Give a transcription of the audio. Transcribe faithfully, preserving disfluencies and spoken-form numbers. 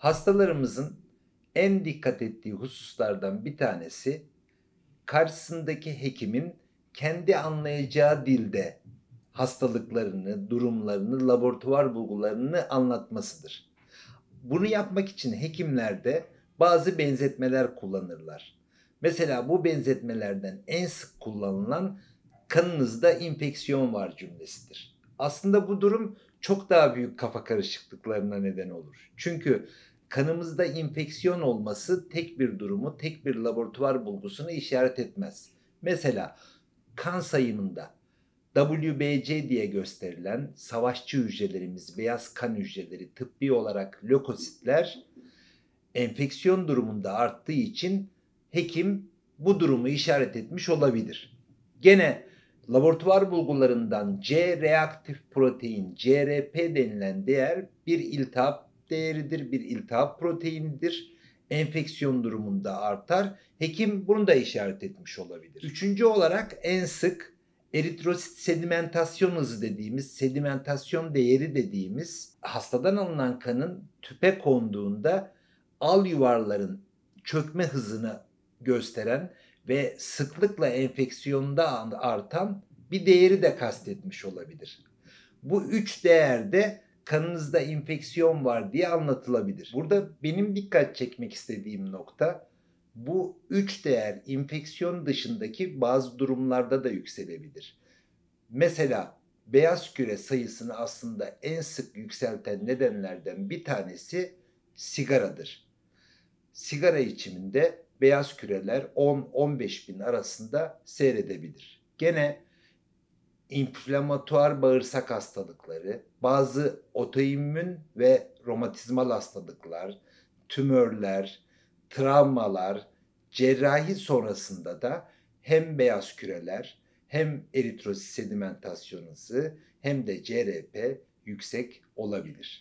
Hastalarımızın en dikkat ettiği hususlardan bir tanesi karşısındaki hekimin kendi anlayacağı dilde hastalıklarını, durumlarını, laboratuvar bulgularını anlatmasıdır. Bunu yapmak için hekimler de bazı benzetmeler kullanırlar. Mesela bu benzetmelerden en sık kullanılan kanınızda infeksiyon var cümlesidir. Aslında bu durum çok daha büyük kafa karışıklıklarına neden olur. Çünkü kanımızda infeksiyon olması tek bir durumu, tek bir laboratuvar bulgusunu işaret etmez. Mesela kan sayımında W B C diye gösterilen savaşçı hücrelerimiz, beyaz kan hücreleri, tıbbi olarak lökositler enfeksiyon durumunda arttığı için hekim bu durumu işaret etmiş olabilir. Gene laboratuvar bulgularından C-reaktif protein, C R P denilen değer bir iltihap değeridir, bir iltihap proteinidir. Enfeksiyon durumunda artar. Hekim bunu da işaret etmiş olabilir. Üçüncü olarak en sık eritrosit sedimentasyon hızı dediğimiz, sedimentasyon değeri dediğimiz hastadan alınan kanın tüpe konduğunda al yuvarların çökme hızını gösteren ve sıklıkla enfeksiyonda artan bir değeri de kastetmiş olabilir. Bu üç değer de kanınızda infeksiyon var diye anlatılabilir. Burada benim dikkat çekmek istediğim nokta, bu üç değer infeksiyon dışındaki bazı durumlarda da yükselebilir. Mesela beyaz küre sayısını aslında en sık yükselten nedenlerden bir tanesi sigaradır. Sigara içiminde beyaz küreler on on beş bin arasında seyredebilir. Gene inflamatuar bağırsak hastalıkları, bazı otoimmün ve romatizmal hastalıklar, tümörler, travmalar, cerrahi sonrasında da hem beyaz küreler, hem eritrosit sedimentasyon hızı, hem de C R P yüksek olabilir.